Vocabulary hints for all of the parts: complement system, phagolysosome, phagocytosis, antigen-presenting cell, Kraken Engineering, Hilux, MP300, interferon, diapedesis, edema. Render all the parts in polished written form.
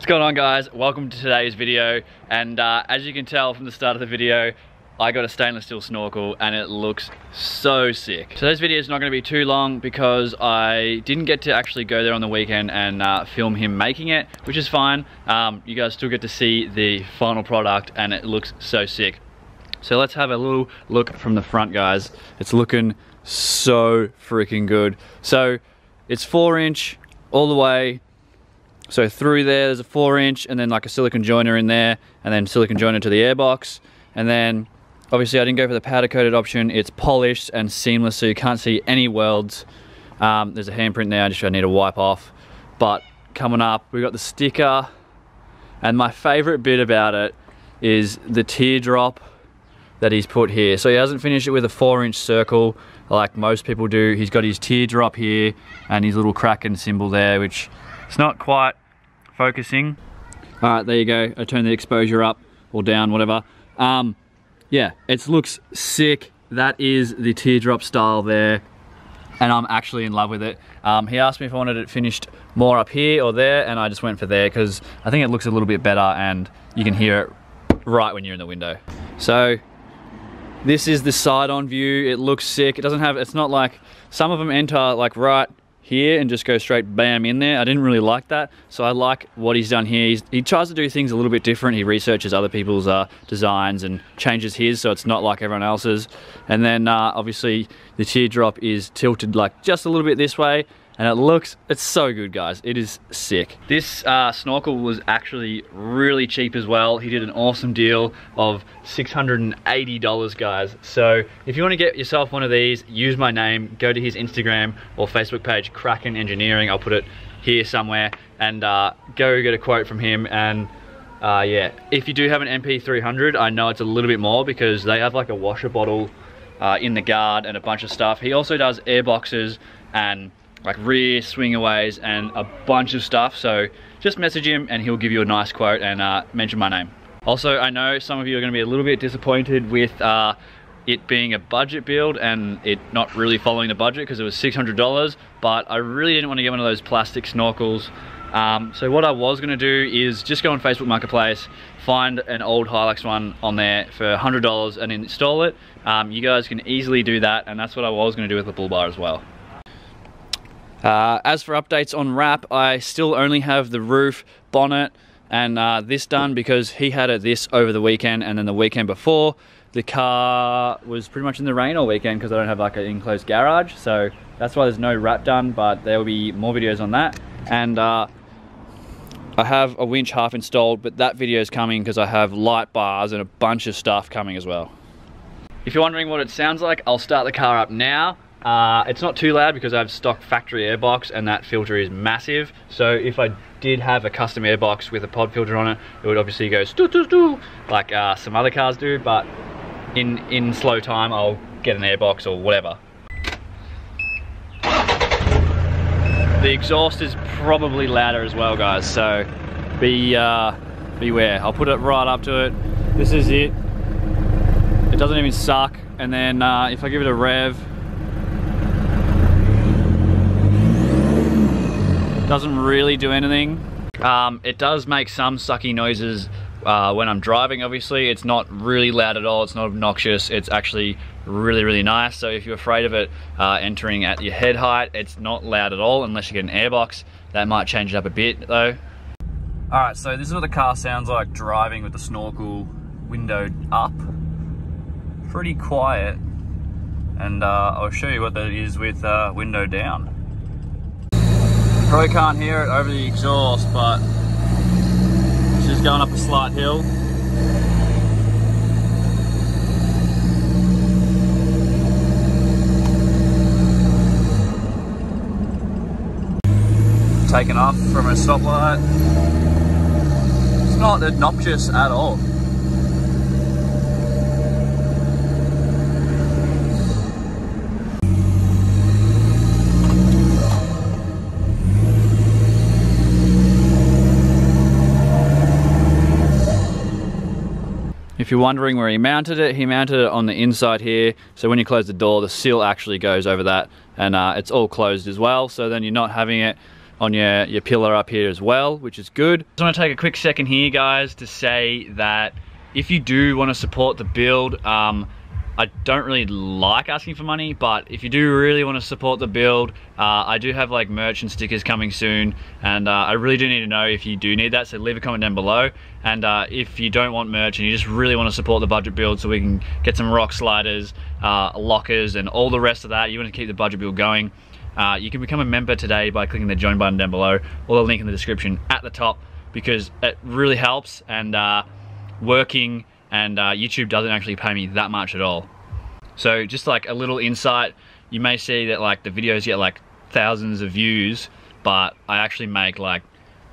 What's going on, guys? Welcome to today's video, and as you can tell from the start of the video, I got a stainless steel snorkel and it looks so sick. So this video is not going to be too long because I didn't get to actually go there on the weekend and film him making it, which is fine. You guys still get to see the final product and it looks so sick. So let's have a little look from the front, guys. It's looking so freaking good. So it's 4 inch all the way. So through there's a 4 inch and then like a silicone joiner in there, and then silicone joiner to the airbox. And then obviously I didn't go for the powder coated option. It's polished and seamless, so you can't see any welds. There's a handprint there, I need to wipe off. But coming up, we got the sticker. And my favorite bit about it is the teardrop that he's put here. So he hasn't finished it with a 4 inch circle like most people do. He's got his teardrop here and his little Kraken symbol there, which it's not quite focusing. All right, there you go. I turned the exposure up or down, whatever. Yeah, it looks sick. That is the teardrop style there. And I'm actually in love with it. He asked me if I wanted it finished more up here or there, and I just went for there because I think it looks a little bit better and you can hear it right when you're in the window. So this is the side-on view. It looks sick. It doesn't have, it's not like, some of them enter like right here and just go straight bam in there. I didn't really like that. So I like what he's done here. He tries to do things a little bit different. He researches other people's designs and changes his, so it's not like everyone else's. And then obviously the teardrop is tilted like just a little bit this way. And it looks, it's so good, guys. It is sick. This snorkel was actually really cheap as well. He did an awesome deal of $680, guys. So if you want to get yourself one of these, use my name, go to his Instagram or Facebook page, Kraken Engineering. I'll put it here somewhere, and go get a quote from him. And yeah, if you do have an MP300, I know it's a little bit more because they have like a washer bottle in the guard and a bunch of stuff. He also does air boxes and like rear swingaways and a bunch of stuff. So just message him and he'll give you a nice quote, and mention my name. Also, I know some of you are gonna be a little bit disappointed with it being a budget build and it not really following the budget because it was $600, but I really didn't want to get one of those plastic snorkels. So what I was gonna do is just go on Facebook Marketplace, find an old Hilux one on there for $100 and install it. You guys can easily do that, and that's what I was gonna do with the bull bar as well. As for updates on wrap, I still only have the roof, bonnet, and this done because he had it this over the weekend, and then the weekend before, the car was pretty much in the rain all weekend because I don't have like an enclosed garage, so that's why there's no wrap done, but there will be more videos on that. And I have a winch half installed, but that video is coming because I have light bars and a bunch of stuff coming as well. If you're wondering what it sounds like, I'll start the car up now. It's not too loud because I have stock factory airbox and that filter is massive. So if I did have a custom airbox with a pod filter on it, it would obviously go like some other cars do, but in slow time, I'll get an airbox or whatever. The exhaust is probably louder as well, guys, so beware. I'll put it right up to it. This is it. It doesn't even suck. And then if I give it a rev, doesn't really do anything. It does make some sucky noises when I'm driving, obviously. It's not really loud at all. It's not obnoxious. It's actually really, really nice. So if you're afraid of it entering at your head height, it's not loud at all unless you get an airbox. That might change it up a bit though. All right, so this is what the car sounds like driving with the snorkel windowed up. Pretty quiet. And I'll show you what that is with window down. Probably can't hear it over the exhaust, but she's going up a slight hill. Taking off from a stoplight. It's not obnoxious at all. If you're wondering where he mounted it on the inside here. So when you close the door, the seal actually goes over that, and it's all closed as well. So then you're not having it on your pillar up here as well, which is good. I just want to take a quick second here, guys, to say that if you do want to support the build, I don't really like asking for money, but if you do really want to support the build, I do have like merch and stickers coming soon, and I really do need to know if you do need that, so leave a comment down below. And if you don't want merch and you just really want to support the budget build so we can get some rock sliders, lockers, and all the rest of that, you want to keep the budget build going, you can become a member today by clicking the join button down below, or the link in the description at the top, because it really helps. And working and YouTube doesn't actually pay me that much at all. So just like a little insight, you may see that like the videos get like thousands of views, but I actually make like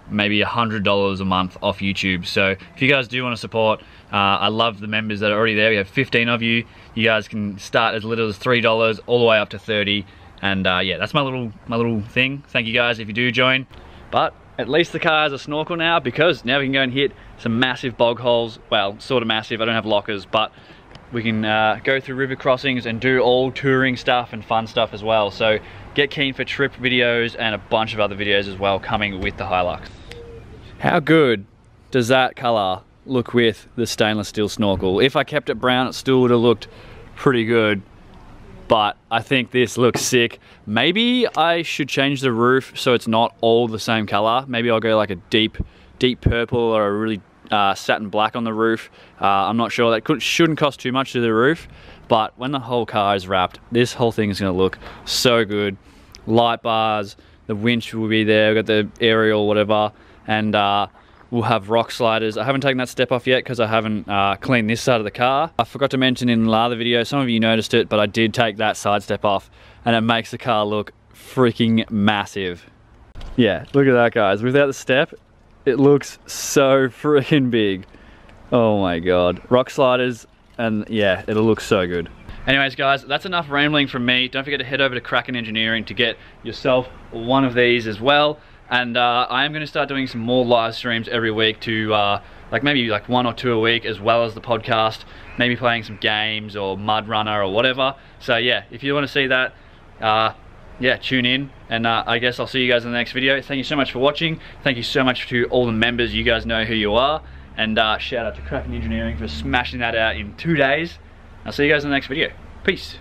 maybe $100 a month off YouTube. So if you guys do want to support, I love the members that are already there. We have 15 of you. You guys can start as little as $3 all the way up to 30. And yeah, that's my little thing. Thank you guys if you do join. But at least the car has a snorkel now, because now we can go and hit some massive bog holes. Well, sort of massive, I don't have lockers, but we can go through river crossings and do all touring stuff and fun stuff as well. So get keen for trip videos and a bunch of other videos as well coming with the Hilux. How good does that color look with the stainless steel snorkel? If I kept it brown, it still would have looked pretty good, but I think this looks sick. Maybe I should change the roof so it's not all the same color. Maybe I'll go like a deep purple or a really satin black on the roof. I'm not sure, that shouldn't cost too much to the roof, but when the whole car is wrapped, this whole thing is gonna look so good. Light bars, the winch will be there, we've got the aerial, whatever, and we'll have rock sliders. I haven't taken that step off yet because I haven't cleaned this side of the car. I forgot to mention in another video, some of you noticed it, but I did take that side step off, and it makes the car look freaking massive. Yeah, look at that, guys. Without the step, it looks so freaking big. Oh my God. Rock sliders, and yeah, it'll look so good. Anyways, guys, that's enough rambling from me. Don't forget to head over to Kraken Engineering to get yourself one of these as well. And I am going to start doing some more live streams every week, to like maybe like 1 or 2 a week, as well as the podcast, maybe playing some games or Mud Runner or whatever. So yeah, if you want to see that, yeah, tune in, and I guess I'll see you guys in the next video. Thank you so much for watching. Thank you so much to all the members. You guys know who you are, and shout out to Kraken Engineering for smashing that out in 2 days. I'll see you guys in the next video. Peace.